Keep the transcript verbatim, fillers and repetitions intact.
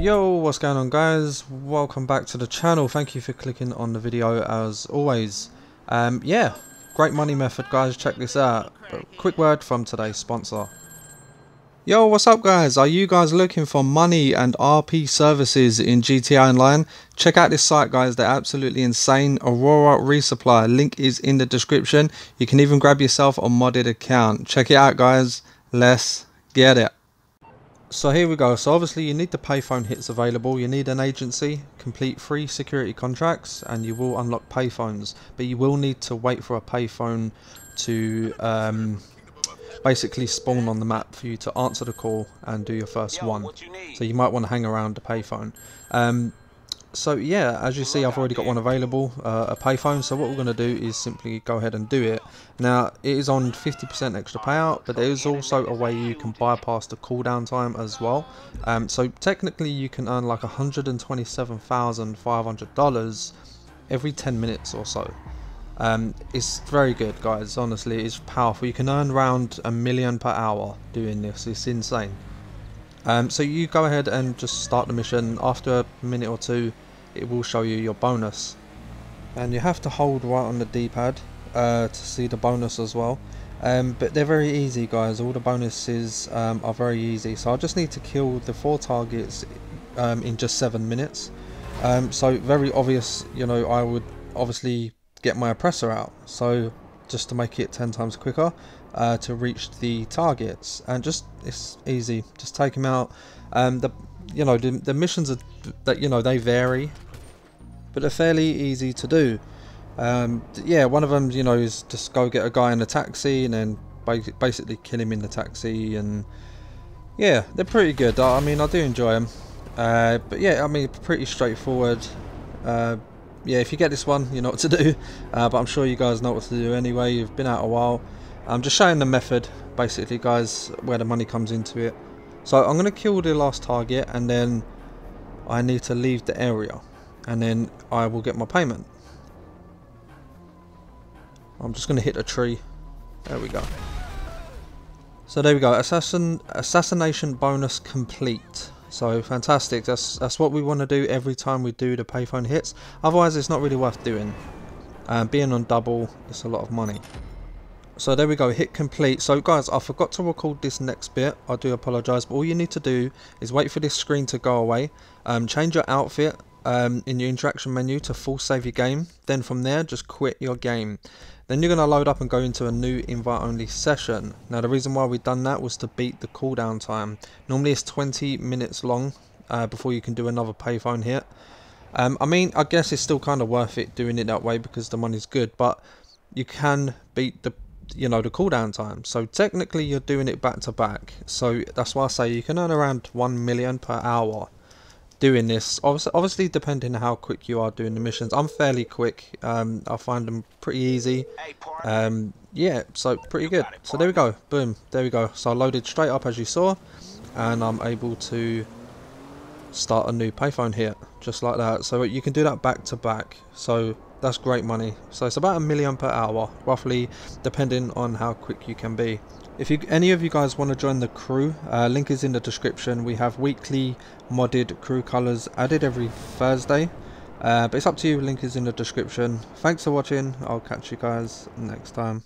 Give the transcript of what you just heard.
Yo, what's going on guys, welcome back to the channel. Thank you for clicking on the video as always. Um yeah, great money method guys, check this out. But quick word from today's sponsor. Yo, what's up guys, are you guys looking for money and R P services in G T A Online? Check out this site guys, they're absolutely insane. Aurora Resupply, link is in the description. You can even grab yourself a modded account. Check it out guys, let's get it. So here we go. So obviously you need the payphone hits available, you need an agency, complete free security contracts, and you will unlock payphones, but you will need to wait for a payphone to um, basically spawn on the map for you to answer the call and do your first one. So you might want to hang around the payphone. Um, so yeah, as you see I've already got one available, uh, a payphone, so what we're going to do is simply go ahead and do it. Now it is on fifty percent extra payout, but there is also a way you can bypass the cooldown time as well. Um, so technically you can earn like one hundred twenty-seven thousand five hundred dollars every ten minutes or so. Um, it's very good guys, honestly it's powerful. You can earn around a million per hour doing this, it's insane. Um, so you go ahead and just start the mission. After a minute or two it will show you your bonus, and you have to hold right on the D-pad uh, to see the bonus as well. Um, but they're very easy guys, all the bonuses um, are very easy. So I just need to kill the four targets um, in just seven minutes. Um, so very obvious, you know, I would obviously get my oppressor out, so just to make it ten times quicker uh, to reach the targets. And just, it's easy, just take them out. Um, the you know the, the missions are that you know they vary, but they're fairly easy to do. Um, yeah, one of them you know is just go get a guy in a taxi and then basically kill him in the taxi, and yeah, they're pretty good. I mean I do enjoy them, uh, but yeah, I mean pretty straightforward. Uh, yeah, if you get this one you know what to do, uh, but I'm sure you guys know what to do anyway, you've been out a while. I'm just showing the method basically guys, where the money comes into it. So I'm going to kill the last target and then I need to leave the area, and then I will get my payment. I'm just going to hit a tree, there we go. So there we go, assassin assassination bonus complete. So fantastic, that's that's what we want to do every time we do the payphone hits, otherwise it's not really worth doing. Um, being on double, it's a lot of money. So there we go, hit complete. So guys, I forgot to record this next bit, I do apologise, but all you need to do is wait for this screen to go away, um, change your outfit um, in your interaction menu to full save your game, then from there just quit your game. Then you're going to load up and go into a new invite only session. Now the reason why we've done that was to beat the cooldown time. Normally it's twenty minutes long uh, before you can do another payphone hit. Um, I mean I guess it's still kind of worth it doing it that way because the money's good, but you can beat the you know the cooldown time. So technically you're doing it back to back. So that's why I say you can earn around one million per hour doing this, obviously depending on how quick you are doing the missions. I'm fairly quick, um, I find them pretty easy, um, yeah, so pretty good. So there we go, boom, there we go, so I loaded straight up as you saw, and I'm able to start a new payphone here, just like that. So you can do that back to back, so that's great money. So it's about a million per hour, roughly, depending on how quick you can be. If you, any of you guys want to join the crew, uh, link is in the description. We have weekly modded crew colours added every Thursday, uh, but it's up to you, link is in the description. Thanks for watching, I'll catch you guys next time.